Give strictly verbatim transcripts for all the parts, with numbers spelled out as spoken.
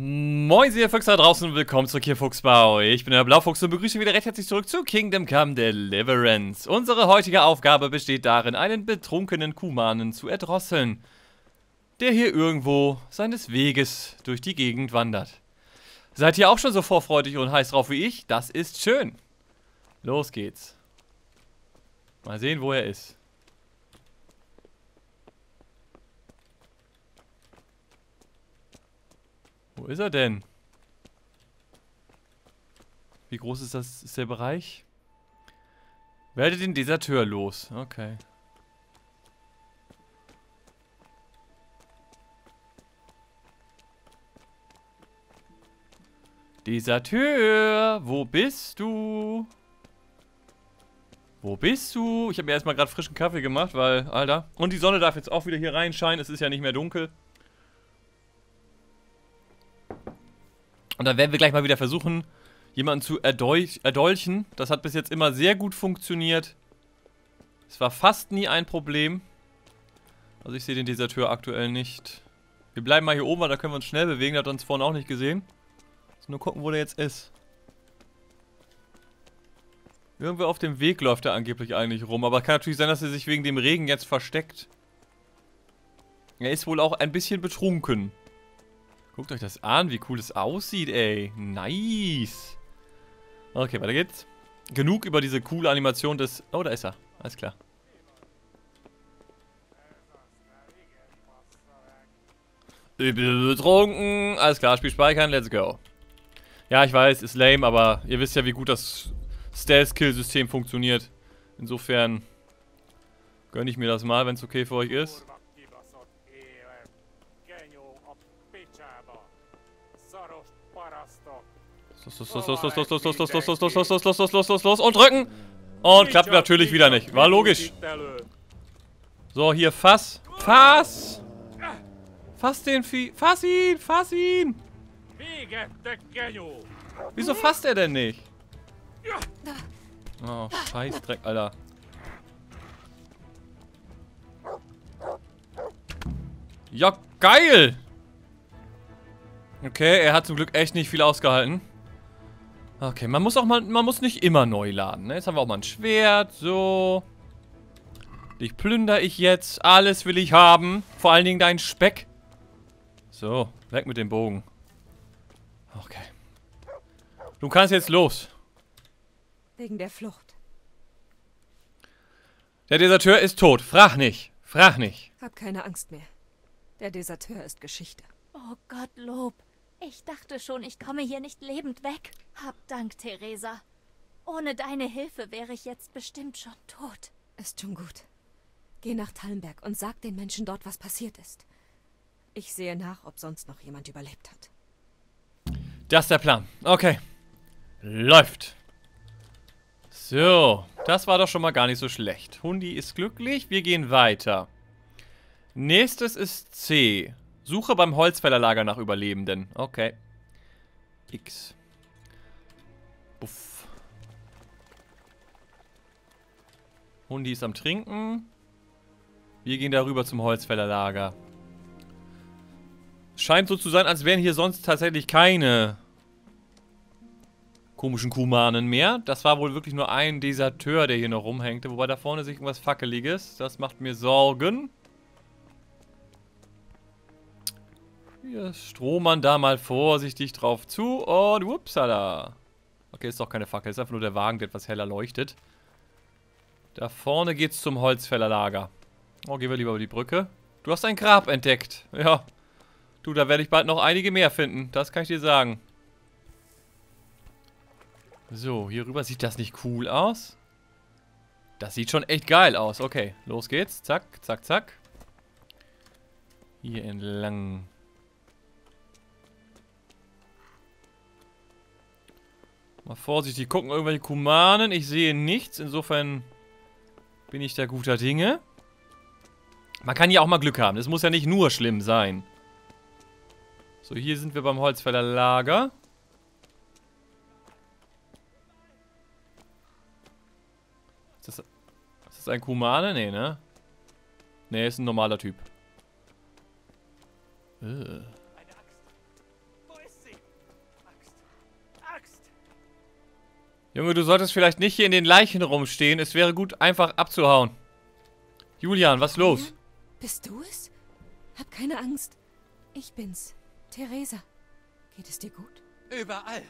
Moin, ihr Fuchs da draußen und willkommen zurück hier Fuchsbau. Ich bin der Blaufuchs und begrüße wieder recht herzlich zurück zu Kingdom Come: Deliverance. Unsere heutige Aufgabe besteht darin, einen betrunkenen Kuhmanen zu erdrosseln, der hier irgendwo seines Weges durch die Gegend wandert. Seid ihr auch schon so vorfreudig und heiß drauf wie ich? Das ist schön. Los geht's. Mal sehen, wo er ist. Wo ist er denn? Wie groß ist das, ist der Bereich? Werdet in dieser Tür los. Okay. Dieser Tür, wo bist du? Wo bist du? Ich habe mir erstmal gerade frischen Kaffee gemacht, weil, Alter. Und die Sonne darf jetzt auch wieder hier reinscheinen. Es ist ja nicht mehr dunkel. Und dann werden wir gleich mal wieder versuchen, jemanden zu erdolch- erdolchen. Das hat bis jetzt immer sehr gut funktioniert. Es war fast nie ein Problem. Also ich sehe den Deserteur aktuell nicht. Wir bleiben mal hier oben, weil da können wir uns schnell bewegen. Der hat uns vorhin auch nicht gesehen. Also nur gucken, wo der jetzt ist. Irgendwer auf dem Weg läuft er angeblich eigentlich rum. Aber kann natürlich sein, dass er sich wegen dem Regen jetzt versteckt. Er ist wohl auch ein bisschen betrunken. Guckt euch das an, wie cool es aussieht, ey. Nice. Okay, weiter geht's. Genug über diese coole Animation des... Oh, da ist er. Alles klar. Ich bin betrunken. Alles klar, Spiel speichern, let's go. Ja, ich weiß, ist lame, aber ihr wisst ja, wie gut das Stealth-Kill-System funktioniert. Insofern gönne ich mir das mal, wenn es okay für euch ist. Los, los, los, los, los, los, los, los, los, los, los, los, los, los, los, los, los, los und drücken. Und klappt natürlich wieder nicht. War logisch. So, hier, fass. Fass. Fass den Vieh. Fass ihn, fass ihn. Wieso fasst er denn nicht? Oh, Scheißdreck, Alter. Ja, geil. Okay, er hat zum Glück echt nicht viel ausgehalten. Okay, man muss auch mal, man muss nicht immer neu laden, ne? Jetzt haben wir auch mal ein Schwert, so. Dich plündere ich jetzt, alles will ich haben. Vor allen Dingen deinen Speck. So, weg mit dem Bogen. Okay. Du kannst jetzt los. Wegen der Flucht. Der Deserteur ist tot, frag nicht, frag nicht. Hab keine Angst mehr. Der Deserteur ist Geschichte. Oh Gottlob. Ich dachte schon, ich komme hier nicht lebend weg. Hab Dank, Theresa. Ohne deine Hilfe wäre ich jetzt bestimmt schon tot. Ist schon gut. Geh nach Tallenberg und sag den Menschen dort, was passiert ist. Ich sehe nach, ob sonst noch jemand überlebt hat. Das ist der Plan. Okay. Läuft. So, das war doch schon mal gar nicht so schlecht. Hundi ist glücklich. Wir gehen weiter. Nächstes ist C. Suche beim Holzfällerlager nach Überlebenden. Okay. X. Buff. Hundi ist am Trinken. Wir gehen darüber zum Holzfällerlager. Scheint so zu sein, als wären hier sonst tatsächlich keine komischen Kuhmanen mehr. Das war wohl wirklich nur ein Deserteur, der hier noch rumhängte. Wobei da vorne sich irgendwas Fackeliges. Das macht mir Sorgen. Wir stromern da mal vorsichtig drauf zu und upsala. Okay, ist doch keine Fackel, ist einfach nur der Wagen, der etwas heller leuchtet. Da vorne geht's zum Holzfällerlager. Oh, gehen wir lieber über die Brücke. Du hast ein Grab entdeckt. Ja. Du, da werde ich bald noch einige mehr finden. Das kann ich dir sagen. So, hier rüber sieht das nicht cool aus. Das sieht schon echt geil aus. Okay, los geht's. Zack, zack, zack. Hier entlang. Mal vorsichtig gucken, irgendwelche Kuhmanen. Ich sehe nichts, insofern bin ich da guter Dinge. Man kann ja auch mal Glück haben, das muss ja nicht nur schlimm sein. So, hier sind wir beim Holzfällerlager. Ist das, ist das ein Kuhmane? Nee, ne? Nee, ist ein normaler Typ. Äh. Eine Axt. Wo ist Junge, du solltest vielleicht nicht hier in den Leichen rumstehen. Es wäre gut, einfach abzuhauen. Julian, was ist los? Bist du es? Hab keine Angst. Ich bin's, Theresa. Geht es dir gut? Überall.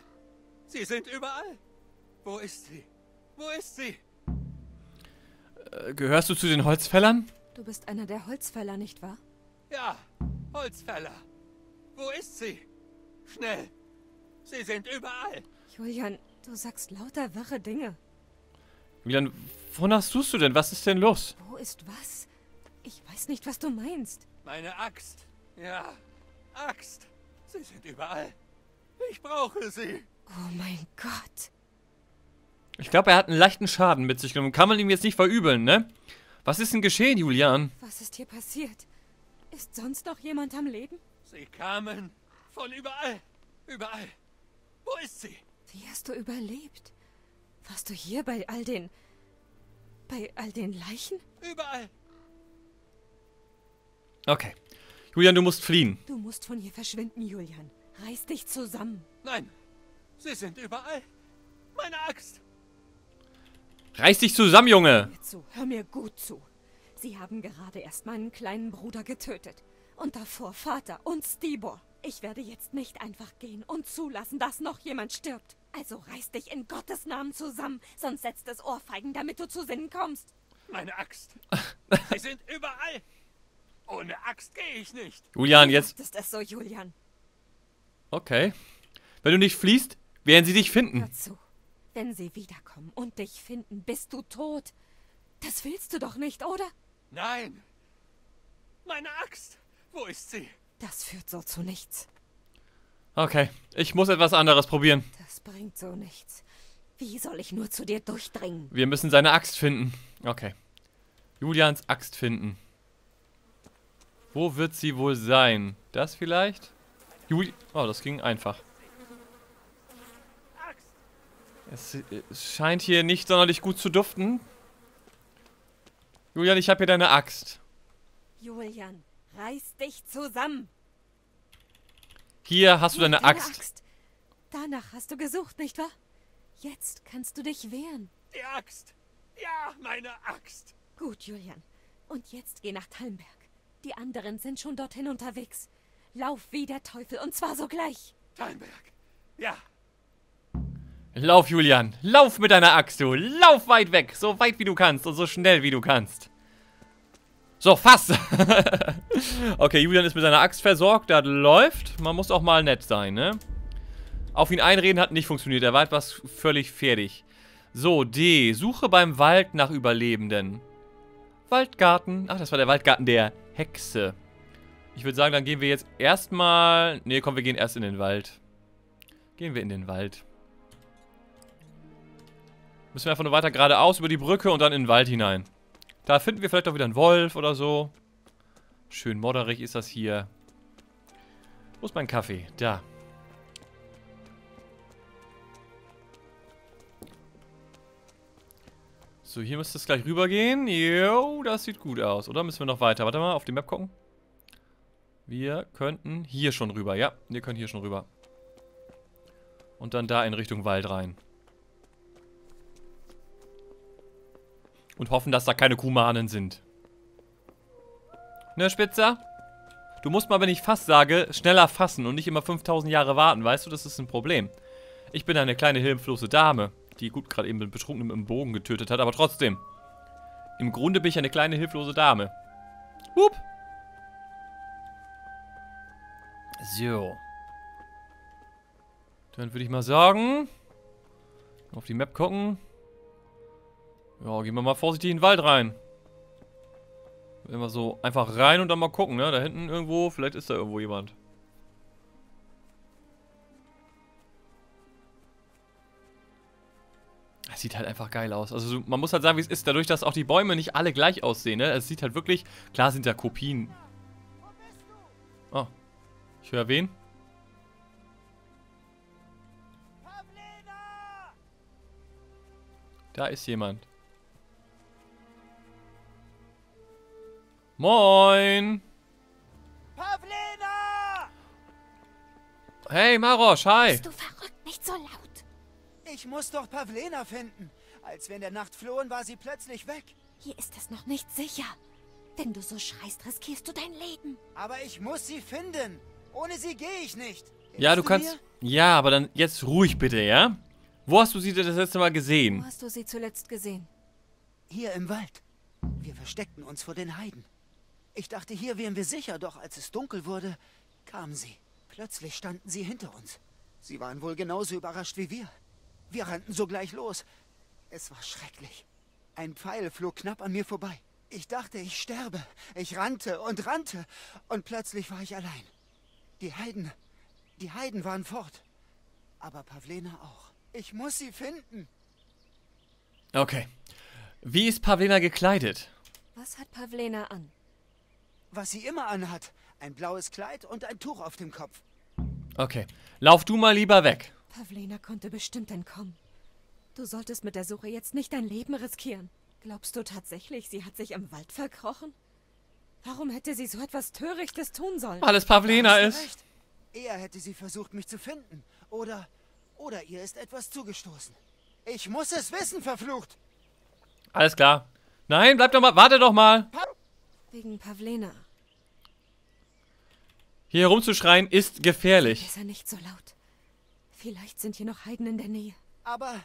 Sie sind überall. Wo ist sie? Wo ist sie? Äh, gehörst du zu den Holzfällern? Du bist einer der Holzfäller, nicht wahr? Ja, Holzfäller. Wo ist sie? Schnell. Sie sind überall. Julian, du sagst lauter wirre Dinge. Julian, wonach suchst du denn? Was ist denn los? Wo ist was? Ich weiß nicht, was du meinst. Meine Axt. Ja, Axt. Sie sind überall. Ich brauche sie. Oh mein Gott. Ich glaube, er hat einen leichten Schaden mit sich genommen. Kann man ihm jetzt nicht verübeln, ne? Was ist denn geschehen, Julian? Was ist hier passiert? Ist sonst noch jemand am Leben? Sie kamen von überall. Überall. Wo ist sie? Wie hast du überlebt? Warst du hier bei all den... bei all den Leichen? Überall. Okay. Julian, du musst fliehen. Du musst von hier verschwinden, Julian. Reiß dich zusammen. Nein. Sie sind überall. Meine Axt. Reiß dich zusammen, Junge. Hör mir zu. Hör mir gut zu. Sie haben gerade erst meinen kleinen Bruder getötet. Und davor Vater und Stibor. Ich werde jetzt nicht einfach gehen und zulassen, dass noch jemand stirbt. Also reiß dich in Gottes Namen zusammen, sonst setzt es Ohrfeigen, damit du zu Sinnen kommst. Meine Axt. Sie sind überall. Ohne Axt gehe ich nicht. Julian, jetzt... Ist das so, Julian? Okay. Wenn du nicht fliehst, werden sie dich finden. Hör zu. Wenn sie wiederkommen und dich finden, bist du tot. Das willst du doch nicht, oder? Nein. Meine Axt. Wo ist sie? Das führt so zu nichts. Okay, ich muss etwas anderes probieren. Das bringt so nichts. Wie soll ich nur zu dir durchdringen? Wir müssen seine Axt finden. Okay. Julians Axt finden. Wo wird sie wohl sein? Das vielleicht? Juli... Oh, das ging einfach. Es scheint hier nicht sonderlich gut zu duften. Julian, ich habe hier deine Axt. Julian, reiß dich zusammen. Hier hast du deine Axt. Axt. Danach hast du gesucht, nicht wahr? Jetzt kannst du dich wehren. Die Axt. Ja, meine Axt. Gut, Julian. Und jetzt geh nach Tallenberg. Die anderen sind schon dorthin unterwegs. Lauf wie der Teufel, und zwar sogleich. Tallenberg. Ja. Lauf, Julian. Lauf mit deiner Axt, du. Lauf weit weg. So weit wie du kannst und so schnell wie du kannst. So, fast. Okay, Julian ist mit seiner Axt versorgt. Das läuft. Man muss auch mal nett sein, ne? Auf ihn einreden hat nicht funktioniert. Er war etwas völlig fertig. So, D. Suche beim Wald nach Überlebenden. Waldgarten. Ach, das war der Waldgarten der Hexe. Ich würde sagen, dann gehen wir jetzt erstmal... Ne, komm, wir gehen erst in den Wald. Gehen wir in den Wald. Müssen wir einfach nur weiter geradeaus über die Brücke und dann in den Wald hinein. Da finden wir vielleicht auch wieder einen Wolf oder so. Schön modderig ist das hier. Wo ist mein Kaffee? Da. So, hier müsste es gleich rübergehen. Jo, das sieht gut aus, oder? Müssen wir noch weiter? Warte mal, auf die Map gucken. Wir könnten hier schon rüber. Ja, wir können hier schon rüber. Und dann da in Richtung Wald rein. Und hoffen, dass da keine Kuhmanen sind. Ne, Spitzer? Du musst mal, wenn ich fast sage, schneller fassen und nicht immer fünftausend Jahre warten, weißt du? Das ist ein Problem. Ich bin eine kleine hilflose Dame, die gut gerade eben den Betrunkenen im Bogen getötet hat, aber trotzdem. Im Grunde bin ich eine kleine hilflose Dame. Hup! So. Dann würde ich mal sagen... Auf die Map gucken... Ja, gehen wir mal vorsichtig in den Wald rein. Immer so einfach rein und dann mal gucken, ne? Da hinten irgendwo, vielleicht ist da irgendwo jemand. Das sieht halt einfach geil aus. Also man muss halt sagen, wie es ist. Dadurch, dass auch die Bäume nicht alle gleich aussehen, ne? Es sieht halt wirklich... Klar sind da Kopien. Oh. Ich höre wen? Da ist jemand. Moin! Pavlena! Hey, Maros, hi! Bist du verrückt? Nicht so laut! Ich Ich muss doch Pavlena finden. Als wir in der Nacht flohen, war sie plötzlich weg. Hier ist es noch nicht sicher. Wenn du so schreist, riskierst du dein Leben. Aber ich muss sie finden. Ohne sie gehe ich nicht. Hilfst ja, du, du kannst... Mir? Ja, aber dann jetzt ruhig bitte, ja? Wo hast du sie das letzte Mal gesehen? Wo hast du sie zuletzt gesehen? Hier im Wald. Wir versteckten uns vor den Heiden. Ich dachte, hier wären wir sicher, doch als es dunkel wurde, kamen sie. Plötzlich standen sie hinter uns. Sie waren wohl genauso überrascht wie wir. Wir rannten sogleich los. Es war schrecklich. Ein Pfeil flog knapp an mir vorbei. Ich dachte, ich sterbe. Ich rannte und rannte. Und plötzlich war ich allein. Die Heiden, die Heiden waren fort. Aber Pavlena auch. Ich muss sie finden. Okay. Wie ist Pavlena gekleidet? Was hat Pavlena an? Was sie immer anhat. Ein blaues Kleid und ein Tuch auf dem Kopf. Okay. Lauf du mal lieber weg. Pavlena konnte bestimmt entkommen. Du solltest mit der Suche jetzt nicht dein Leben riskieren. Glaubst du tatsächlich, sie hat sich im Wald verkrochen? Warum hätte sie so etwas Törichtes tun sollen? Weil es Pavlena ist. Eher hätte sie versucht, mich zu finden. Oder, oder ihr ist etwas zugestoßen. Ich muss es wissen, verflucht. Alles klar. Nein, bleib doch mal. Warte doch mal. Wegen Pavlena. Hier herumzuschreien ist gefährlich. Besser nicht so laut. Vielleicht sind hier noch Heiden in der Nähe. Aber,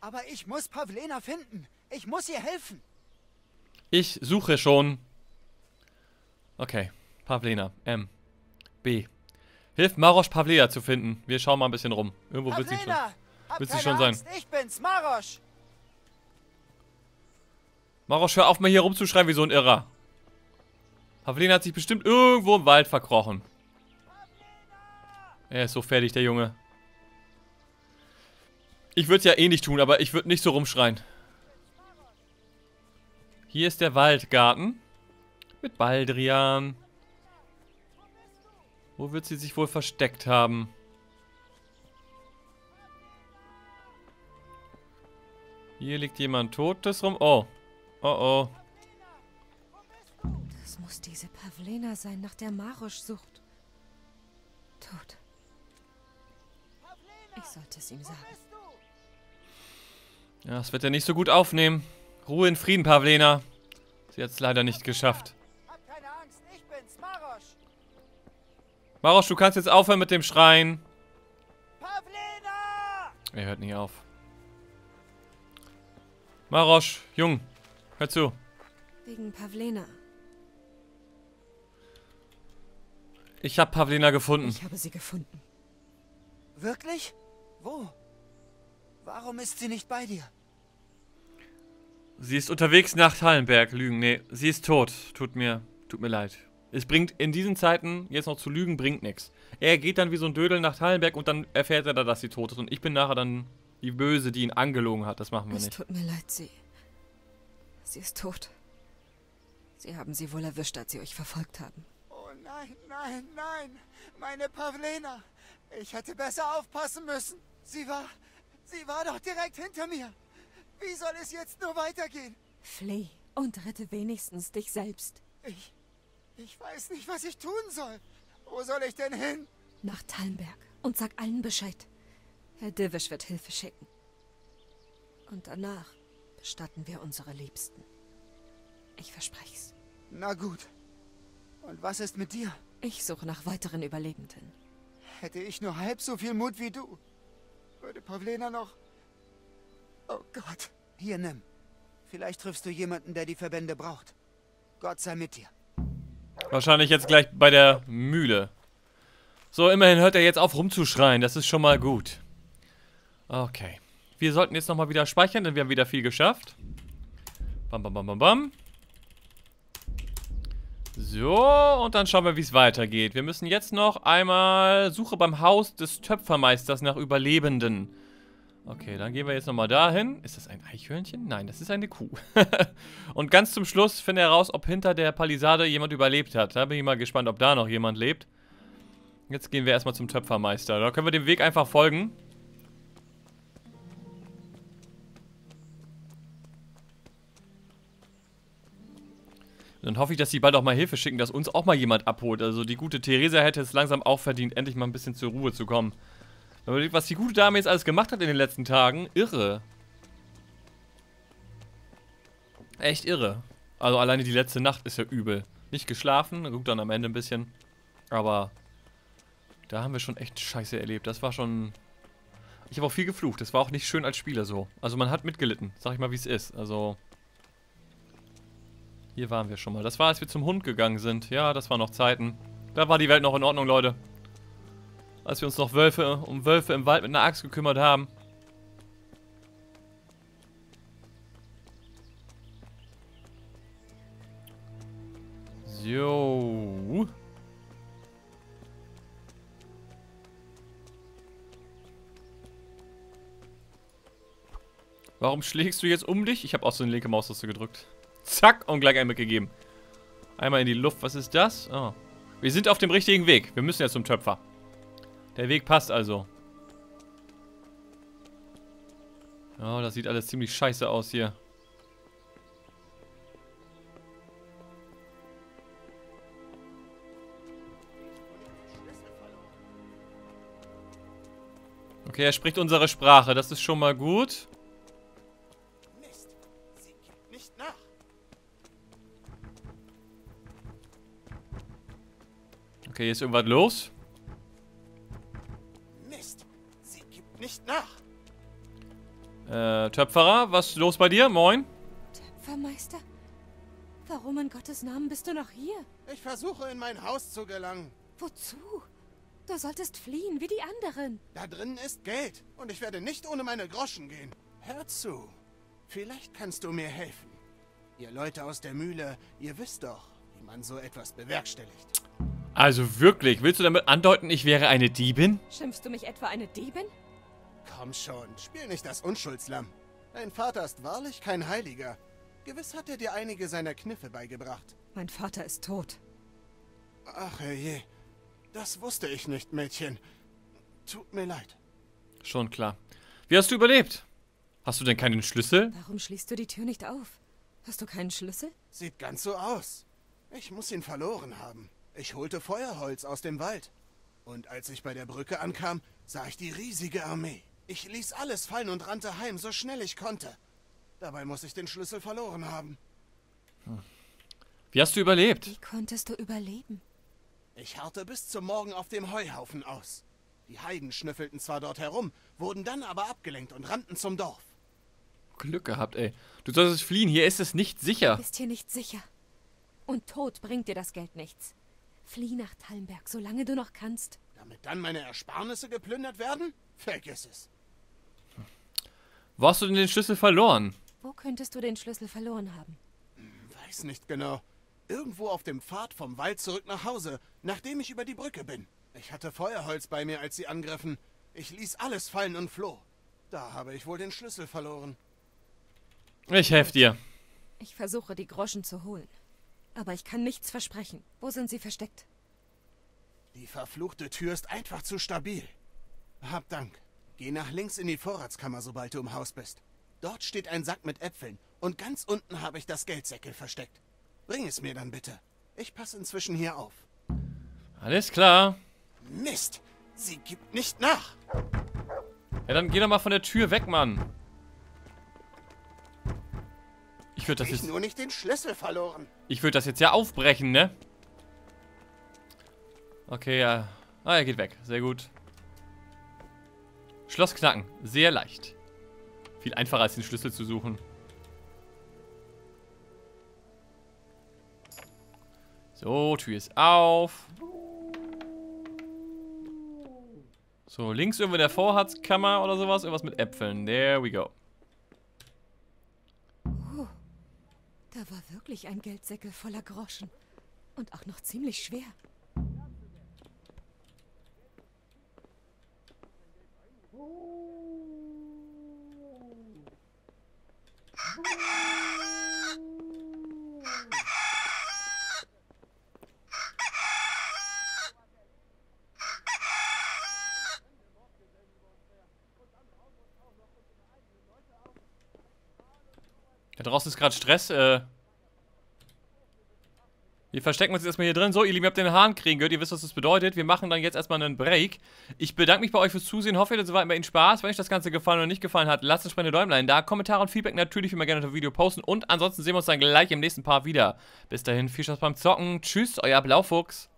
aber ich muss Pavlena finden. Ich muss ihr helfen. Ich suche schon. Okay, Pavlena. M. B. Hilf Maros, Pavlena zu finden. Wir schauen mal ein bisschen rum. Irgendwo wird sie schon, wird sie schon sein. Ich bin's, Maros. Maros, hör auf, mal hier rumzuschreien wie so ein Irrer. Pavlena hat sich bestimmt irgendwo im Wald verkrochen. Er ist so fertig, der Junge. Ich würde es ja eh nicht tun, aber ich würde nicht so rumschreien. Hier ist der Waldgarten. Mit Baldrian. Wo wird sie sich wohl versteckt haben? Hier liegt jemand Totes rum. Oh. Oh oh. Das muss diese Pavlena sein, nach der Maros sucht. Tot. Ich sollte es ihm sagen. Ja, das wird er nicht so gut aufnehmen. Ruhe in Frieden, Pavlena. Sie hat es leider nicht geschafft. Hab keine Angst, ich bin's, Maros. Maros, du kannst jetzt aufhören mit dem Schreien. Pavlena! Er hört nicht auf. Maros, Jung, hör zu. Wegen Pavlena. Ich habe Pavlena gefunden. Ich habe sie gefunden. Wirklich? Wo? Warum ist sie nicht bei dir? Sie ist unterwegs nach Tallenberg. Lügen. Nee, sie ist tot. Tut mir, tut mir leid. Es bringt in diesen Zeiten, jetzt noch zu lügen, bringt nichts. Er geht dann wie so ein Dödel nach Tallenberg und dann erfährt er da, dass sie tot ist. Und ich bin nachher dann die Böse, die ihn angelogen hat. Das machen wir es nicht. Es tut mir leid, sie. Sie ist tot. Sie haben sie wohl erwischt, als sie euch verfolgt haben. Oh nein, nein, nein. Meine Pavlena. Ich hätte besser aufpassen müssen. Sie war, sie war doch direkt hinter mir. Wie soll es jetzt nur weitergehen? Flieh und rette wenigstens dich selbst. Ich... ich weiß nicht, was ich tun soll. Wo soll ich denn hin? Nach Tallenberg und sag allen Bescheid. Herr Divisch wird Hilfe schicken. Und danach bestatten wir unsere Liebsten. Ich verspreche's. Na gut. Und was ist mit dir? Ich suche nach weiteren Überlebenden. Hätte ich nur halb so viel Mut wie du, würde Pavlena noch... Oh Gott. Hier, nimm. Vielleicht triffst du jemanden, der die Verbände braucht. Gott sei mit dir. Wahrscheinlich jetzt gleich bei der Mühle. So, immerhin hört er jetzt auf rumzuschreien. Das ist schon mal gut. Okay. Wir sollten jetzt nochmal wieder speichern, denn wir haben wieder viel geschafft. Bam, bam, bam, bam, bam. So, und dann schauen wir, wie es weitergeht. Wir müssen jetzt noch einmal... Suche beim Haus des Töpfermeisters nach Überlebenden. Okay, dann gehen wir jetzt nochmal dahin. Ist das ein Eichhörnchen? Nein, das ist eine Kuh. Und ganz zum Schluss finde ich heraus, ob hinter der Palisade jemand überlebt hat. Da bin ich mal gespannt, ob da noch jemand lebt. Jetzt gehen wir erstmal zum Töpfermeister. Da können wir dem Weg einfach folgen. Dann hoffe ich, dass sie bald auch mal Hilfe schicken, dass uns auch mal jemand abholt. Also die gute Theresa hätte es langsam auch verdient, endlich mal ein bisschen zur Ruhe zu kommen. Was die gute Dame jetzt alles gemacht hat in den letzten Tagen, irre. Echt irre. Also alleine die letzte Nacht ist ja übel. Nicht geschlafen, guckt dann am Ende ein bisschen. Aber da haben wir schon echt Scheiße erlebt. Das war schon... Ich habe auch viel geflucht. Das war auch nicht schön als Spieler so. Also man hat mitgelitten. Sag ich mal, wie es ist. Also... Hier waren wir schon mal. Das war, als wir zum Hund gegangen sind. Ja, das waren noch Zeiten. Da war die Welt noch in Ordnung, Leute. Als wir uns noch Wölfe, um Wölfe im Wald mit einer Axt gekümmert haben. Jo. Warum schlägst du jetzt um dich? Ich habe auch so eine linke Maustaste gedrückt. Zack, und gleich einmal gegeben. Einmal in die Luft. Was ist das? Oh. Wir sind auf dem richtigen Weg. Wir müssen jetzt zum Töpfer. Der Weg passt also. Oh, das sieht alles ziemlich scheiße aus hier. Okay, er spricht unsere Sprache. Das ist schon mal gut. Mist, sie gibt nicht nach. Okay, hier ist irgendwas los. Mist, sie gibt nicht nach. Äh, Töpferer, was ist los bei dir? Moin. Töpfermeister? Warum in Gottes Namen bist du noch hier? Ich versuche, in mein Haus zu gelangen. Wozu? Du solltest fliehen, wie die anderen. Da drinnen ist Geld und ich werde nicht ohne meine Groschen gehen. Hör zu, vielleicht kannst du mir helfen. Ihr Leute aus der Mühle, ihr wisst doch, wie man so etwas bewerkstelligt. Also wirklich, willst du damit andeuten, ich wäre eine Diebin? Schimpfst du mich etwa eine Diebin? Komm schon, spiel nicht das Unschuldslamm. Dein Vater ist wahrlich kein Heiliger. Gewiss hat er dir einige seiner Kniffe beigebracht. Mein Vater ist tot. Ach herrje. Das wusste ich nicht, Mädchen. Tut mir leid. Schon klar. Wie hast du überlebt? Hast du denn keinen Schlüssel? Warum schließt du die Tür nicht auf? Hast du keinen Schlüssel? Sieht ganz so aus. Ich muss ihn verloren haben. Ich holte Feuerholz aus dem Wald. Und als ich bei der Brücke ankam, sah ich die riesige Armee. Ich ließ alles fallen und rannte heim, so schnell ich konnte. Dabei muss ich den Schlüssel verloren haben. Hm. Wie hast du überlebt? Wie konntest du überleben? Ich harrte bis zum Morgen auf dem Heuhaufen aus. Die Heiden schnüffelten zwar dort herum, wurden dann aber abgelenkt und rannten zum Dorf. Glück gehabt, ey. Du solltest fliehen, hier ist es nicht sicher. Du bist hier nicht sicher. Und Tod bringt dir das Geld nichts. Flieh nach Tallenberg, solange du noch kannst. Damit dann meine Ersparnisse geplündert werden? Vergiss es. Wo hast du denn den Schlüssel verloren? Wo könntest du den Schlüssel verloren haben? Weiß nicht genau. Irgendwo auf dem Pfad vom Wald zurück nach Hause, nachdem ich über die Brücke bin. Ich hatte Feuerholz bei mir, als sie angriffen. Ich ließ alles fallen und floh. Da habe ich wohl den Schlüssel verloren. Ich helfe dir. Ich versuche, die Groschen zu holen. Aber ich kann nichts versprechen. Wo sind sie versteckt? Die verfluchte Tür ist einfach zu stabil. Hab Dank. Geh nach links in die Vorratskammer, sobald du im Haus bist. Dort steht ein Sack mit Äpfeln und ganz unten habe ich das Geldsäckel versteckt. Bring es mir dann bitte. Ich passe inzwischen hier auf. Alles klar. Mist, sie gibt nicht nach. Ja, dann geh doch mal von der Tür weg, Mann. Ich würde das jetzt... Ich nur nicht den Schlüssel verloren. Ich würde das jetzt ja aufbrechen, ne? Okay, ja. Ah, er geht weg. Sehr gut. Schloss knacken. Sehr leicht. Viel einfacher als den Schlüssel zu suchen. So, Tür ist auf. So, links irgendwo in der Vorratskammer oder sowas. Irgendwas mit Äpfeln. There we go. Oh, da war wirklich ein Geldsäckel voller Groschen. Und auch noch ziemlich schwer. Da draußen ist gerade Stress. Äh Wir verstecken uns jetzt erstmal hier drin. So, ihr Lieben, ihr habt den Hahn kriegen gehört. Ihr wisst, was das bedeutet. Wir machen dann jetzt erstmal einen Break. Ich bedanke mich bei euch fürs Zusehen. Hoffe, ihr hattet soweit bei Ihnen Spaß. Wenn euch das Ganze gefallen oder nicht gefallen hat, lasst uns spannende Däumlein da. Kommentare und Feedback natürlich immer gerne unter dem Video posten. Und ansonsten sehen wir uns dann gleich im nächsten Part wieder. Bis dahin, viel Spaß beim Zocken. Tschüss, euer Blaufuchs.